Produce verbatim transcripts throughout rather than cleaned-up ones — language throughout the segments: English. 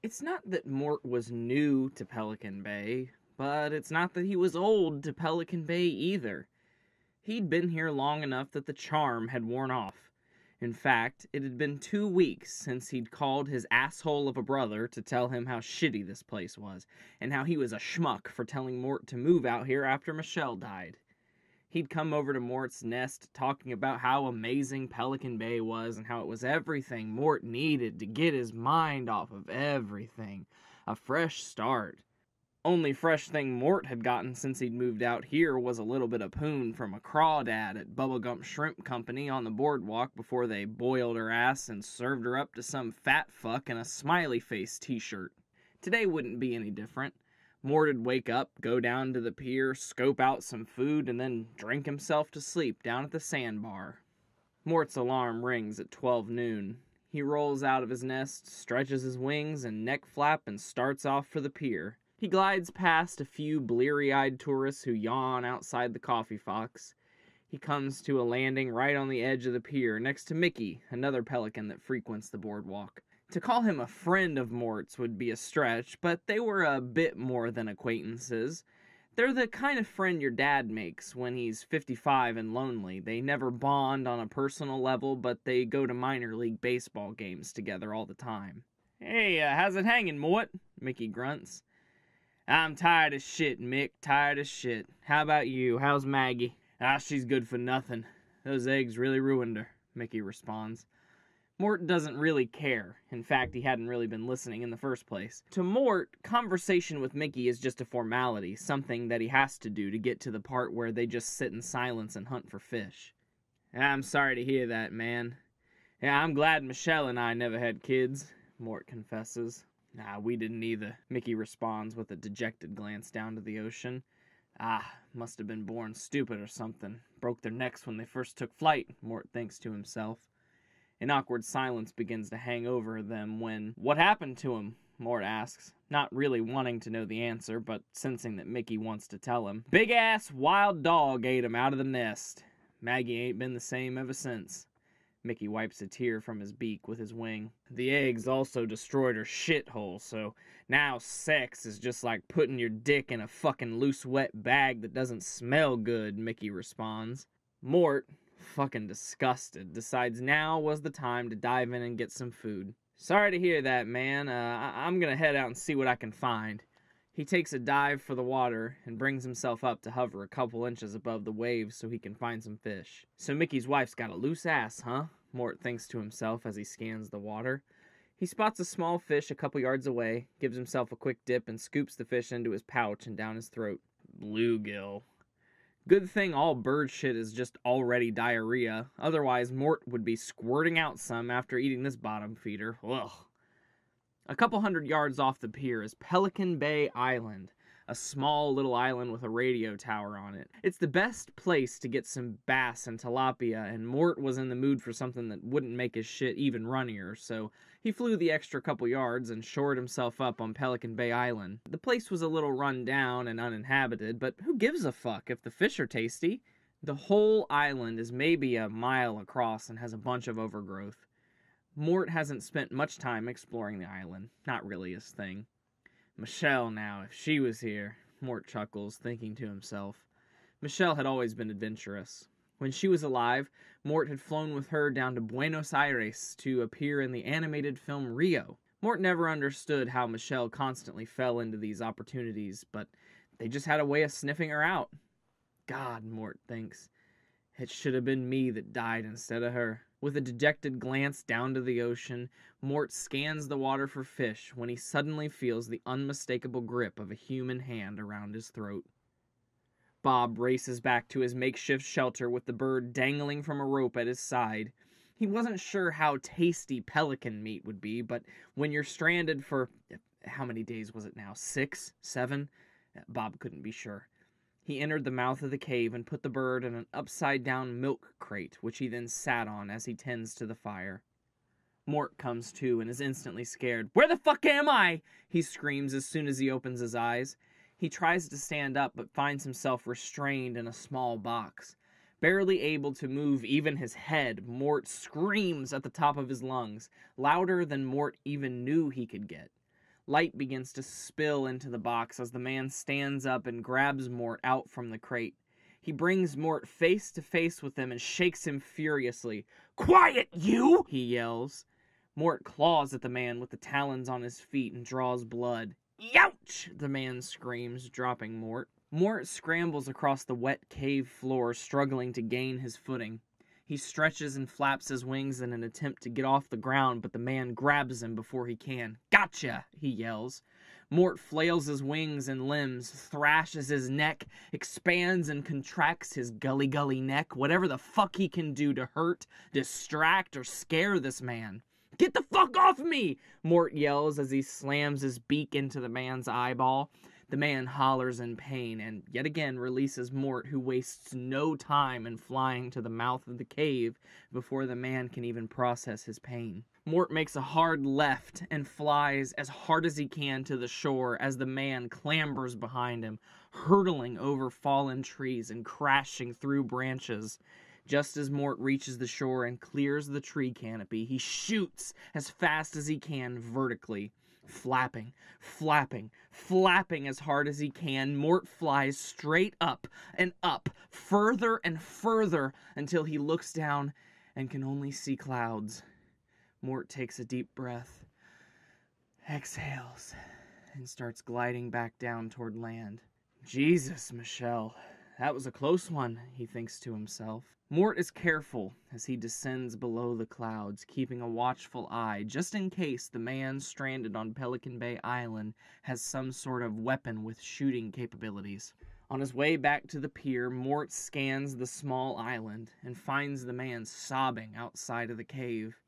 It's not that Mort was new to Pelican Bay, but it's not that he was old to Pelican Bay either. He'd been here long enough that the charm had worn off. In fact, it had been two weeks since he'd called his asshole of a brother to tell him how shitty this place was, and how he was a schmuck for telling Mort to move out here after Michelle died. He'd come over to Mort's nest talking about how amazing Pelican Bay was and how it was everything Mort needed to get his mind off of everything. A fresh start. Only fresh thing Mort had gotten since he'd moved out here was a little bit of poon from a crawdad at Bubblegum Shrimp Company on the boardwalk before they boiled her ass and served her up to some fat fuck in a smiley face t-shirt. Today wouldn't be any different. Mort'd wake up, go down to the pier, scope out some food, and then drink himself to sleep down at the sandbar. Mort's alarm rings at twelve noon. He rolls out of his nest, stretches his wings and neck flap, and starts off for the pier. He glides past a few bleary-eyed tourists who yawn outside the Coffee Fox. He comes to a landing right on the edge of the pier, next to Mickey, another pelican that frequents the boardwalk. To call him a friend of Mort's would be a stretch, but they were a bit more than acquaintances. They're the kind of friend your dad makes when he's fifty-five and lonely. They never bond on a personal level, but they go to minor league baseball games together all the time. "Hey, uh, how's it hanging, Mort?" Mickey grunts. "I'm tired as shit, Mick, tired as shit. How about you? How's Maggie?" "Ah, she's good for nothing. Those eggs really ruined her," Mickey responds. Mort doesn't really care. In fact, he hadn't really been listening in the first place. To Mort, conversation with Mickey is just a formality, something that he has to do to get to the part where they just sit in silence and hunt for fish. "I'm sorry to hear that, man. Yeah, I'm glad Michelle and I never had kids," Mort confesses. "Nah, we didn't either," Mickey responds with a dejected glance down to the ocean. "Ah, must have been born stupid or something. Broke their necks when they first took flight," Mort thinks to himself. An awkward silence begins to hang over them when, "What happened to him?" Mort asks, not really wanting to know the answer, but sensing that Mickey wants to tell him. "Big-ass wild dog ate him out of the nest. Maggie ain't been the same ever since." Mickey wipes a tear from his beak with his wing. "The eggs also destroyed her shithole, so now sex is just like putting your dick in a fucking loose wet bag that doesn't smell good," Mickey responds. Mort, fucking disgusted, decides now was the time to dive in and get some food. "Sorry to hear that, man. Uh, I I'm gonna head out and see what I can find." He takes a dive for the water and brings himself up to hover a couple inches above the waves so he can find some fish. "So Mickey's wife's got a loose ass, huh?" Mort thinks to himself as he scans the water. He spots a small fish a couple yards away, gives himself a quick dip, and scoops the fish into his pouch and down his throat. Bluegill. Good thing all bird shit is just already diarrhea, otherwise Mort would be squirting out some after eating this bottom feeder. Ugh. A couple hundred yards off the pier is Pelican Bay Island, a small little island with a radio tower on it. It's the best place to get some bass and tilapia, and Mort was in the mood for something that wouldn't make his shit even runnier, so he flew the extra couple yards and shored himself up on Pelican Bay Island. The place was a little run down and uninhabited, but who gives a fuck if the fish are tasty? The whole island is maybe a mile across and has a bunch of overgrowth. Mort hasn't spent much time exploring the island. Not really his thing. "Michelle now, if she was here," Mort chuckles, thinking to himself. Michelle had always been adventurous. When she was alive, Mort had flown with her down to Buenos Aires to appear in the animated film Rio. Mort never understood how Michelle constantly fell into these opportunities, but they just had a way of sniffing her out. "God," Mort thinks, "it should have been me that died instead of her." With a dejected glance down to the ocean, Mort scans the water for fish when he suddenly feels the unmistakable grip of a human hand around his throat. Bob races back to his makeshift shelter with the bird dangling from a rope at his side. He wasn't sure how tasty pelican meat would be, but when you're stranded for, how many days was it now, six, seven? Bob couldn't be sure. He entered the mouth of the cave and put the bird in an upside-down milk crate, which he then sat on as he tends to the fire. Mort comes to and is instantly scared. "Where the fuck am I?" he screams as soon as he opens his eyes. He tries to stand up but finds himself restrained in a small box. Barely able to move even his head, Mort screams at the top of his lungs, louder than Mort even knew he could get. Light begins to spill into the box as the man stands up and grabs Mort out from the crate. He brings Mort face to face with him and shakes him furiously. "Quiet, you!" he yells. Mort claws at the man with the talons on his feet and draws blood. "Youch!" the man screams, dropping Mort. Mort scrambles across the wet cave floor, struggling to gain his footing. He stretches and flaps his wings in an attempt to get off the ground, but the man grabs him before he can. "Gotcha!" he yells. Mort flails his wings and limbs, thrashes his neck, expands and contracts his gully-gully neck, whatever the fuck he can do to hurt, distract, or scare this man. "Get the fuck off me!" Mort yells as he slams his beak into the man's eyeball. The man hollers in pain and yet again releases Mort, who wastes no time in flying to the mouth of the cave before the man can even process his pain. Mort makes a hard left and flies as hard as he can to the shore as the man clambers behind him, hurtling over fallen trees and crashing through branches. Just as Mort reaches the shore and clears the tree canopy, he shoots as fast as he can vertically. Flapping, flapping, flapping as hard as he can, Mort flies straight up and up, further and further, until he looks down and can only see clouds. Mort takes a deep breath, exhales, and starts gliding back down toward land. "Jesus, Michelle, that was a close one," he thinks to himself. Mort is careful as he descends below the clouds, keeping a watchful eye, just in case the man stranded on Pelican Bay Island has some sort of weapon with shooting capabilities. On his way back to the pier, Mort scans the small island and finds the man sobbing outside of the cave.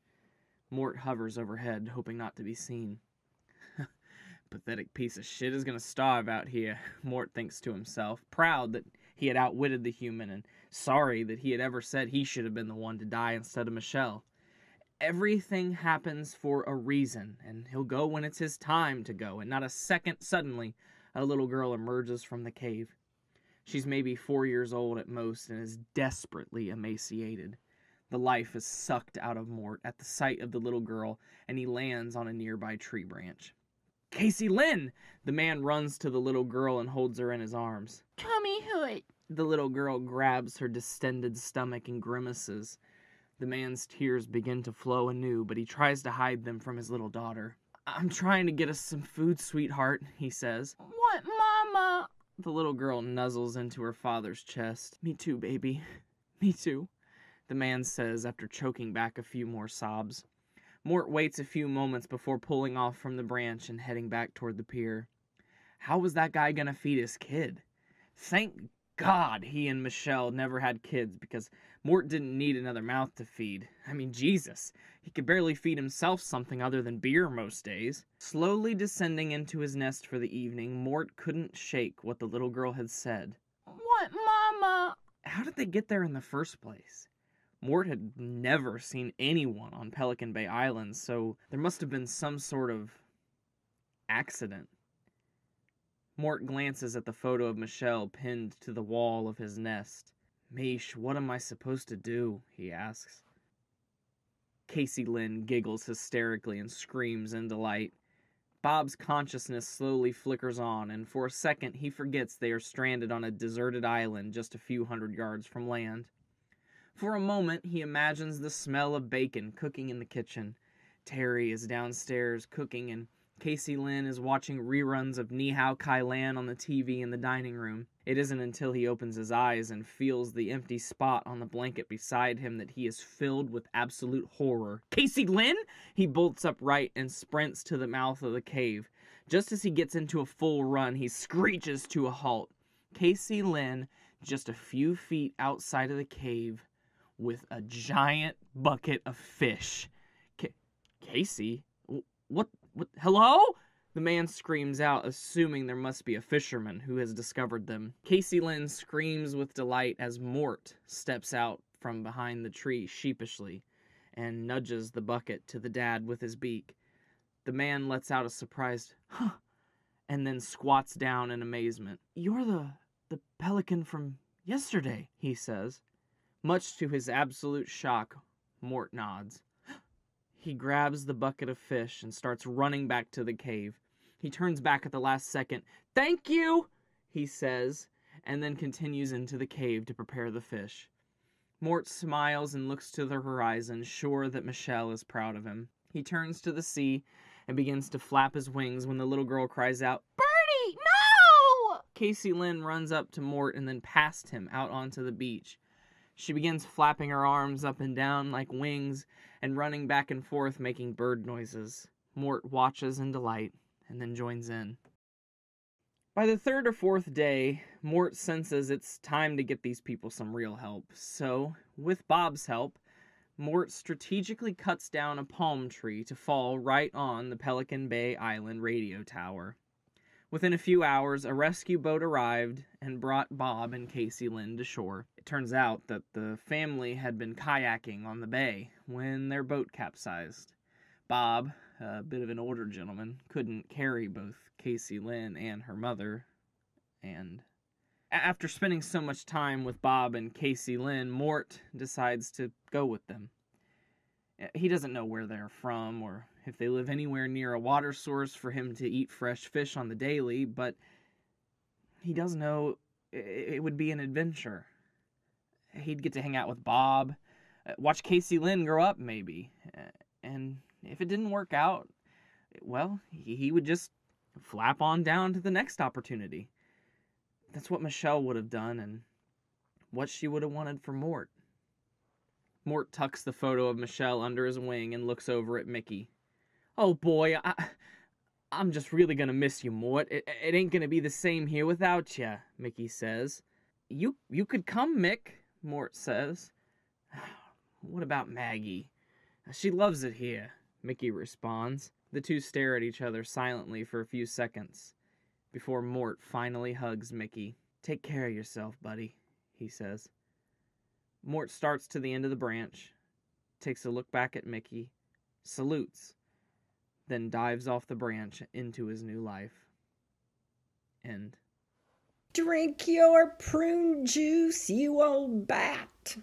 Mort hovers overhead, hoping not to be seen. "Pathetic piece of shit is gonna starve out here," Mort thinks to himself, proud that he had outwitted the human, and sorry that he had ever said he should have been the one to die instead of Michelle. Everything happens for a reason, and he'll go when it's his time to go, and not a second suddenly, a little girl emerges from the cave. She's maybe four years old at most and is desperately emaciated. The life is sucked out of Mort at the sight of the little girl, and he lands on a nearby tree branch. "Casey Lynn!" The man runs to the little girl and holds her in his arms. "Tommy Hood!" The little girl grabs her distended stomach and grimaces. The man's tears begin to flow anew, but he tries to hide them from his little daughter. "I'm trying to get us some food, sweetheart," he says. "What, Mama?" The little girl nuzzles into her father's chest. "Me too, baby. Me too," the man says after choking back a few more sobs. Mort waits a few moments before pulling off from the branch and heading back toward the pier. How was that guy gonna feed his kid? Thank God he and Michelle never had kids, because Mort didn't need another mouth to feed. I mean, Jesus, he could barely feed himself something other than beer most days. Slowly descending into his nest for the evening, Mort couldn't shake what the little girl had said. "What, Mama?" How did they get there in the first place? Mort had never seen anyone on Pelican Bay Island, so there must have been some sort of accident. Mort glances at the photo of Michelle pinned to the wall of his nest. "Mish, what am I supposed to do?" he asks. Casey Lynn giggles hysterically and screams in delight. Bob's consciousness slowly flickers on, and for a second he forgets they are stranded on a deserted island just a few hundred yards from land. For a moment, he imagines the smell of bacon cooking in the kitchen. Terry is downstairs cooking, and Casey Lynn is watching reruns of Nihao Kai Lan on the T V in the dining room. It isn't until he opens his eyes and feels the empty spot on the blanket beside him that he is filled with absolute horror. "Casey Lynn!" He bolts upright and sprints to the mouth of the cave. Just as he gets into a full run, he screeches to a halt. Casey Lynn, just a few feet outside of the cave, with a giant bucket of fish. C- Casey? What, what? Hello? The man screams out, assuming there must be a fisherman who has discovered them. Casey Lynn screams with delight as Mort steps out from behind the tree sheepishly and nudges the bucket to the dad with his beak. The man lets out a surprised, "Huh," and then squats down in amazement. "You're the, the pelican from yesterday," he says. Much to his absolute shock, Mort nods. He grabs the bucket of fish and starts running back to the cave. He turns back at the last second. "Thank you," he says, and then continues into the cave to prepare the fish. Mort smiles and looks to the horizon, sure that Michelle is proud of him. He turns to the sea and begins to flap his wings when the little girl cries out, "Birdie, no!" Casey Lynn runs up to Mort and then past him out onto the beach. She begins flapping her arms up and down like wings and running back and forth making bird noises. Mort watches in delight and then joins in. By the third or fourth day, Mort senses it's time to get these people some real help. So, with Bob's help, Mort strategically cuts down a palm tree to fall right on the Pelican Bay Island radio tower. Within a few hours, a rescue boat arrived and brought Bob and Casey Lynn to shore. It turns out that the family had been kayaking on the bay when their boat capsized. Bob, a bit of an older gentleman, couldn't carry both Casey Lynn and her mother, and after spending so much time with Bob and Casey Lynn, Mort decides to go with them. He doesn't know where they're from or if they live anywhere near a water source for him to eat fresh fish on the daily, but he does know it would be an adventure. He'd get to hang out with Bob, watch Casey Lynn grow up maybe, and if it didn't work out, well, he would just flap on down to the next opportunity. That's what Michelle would have done and what she would have wanted for Mort. Mort tucks the photo of Michelle under his wing and looks over at Mickey. "Oh boy, I, I'm just really gonna miss you, Mort. It, it ain't gonna be the same here without ya," Mickey says. You, you could come, Mick," Mort says. "What about Maggie? She loves it here," Mickey responds. The two stare at each other silently for a few seconds before Mort finally hugs Mickey. "Take care of yourself, buddy," he says. Mort starts to the end of the branch, takes a look back at Mickey, salutes, then dives off the branch into his new life. End. Drink your prune juice, you old bat.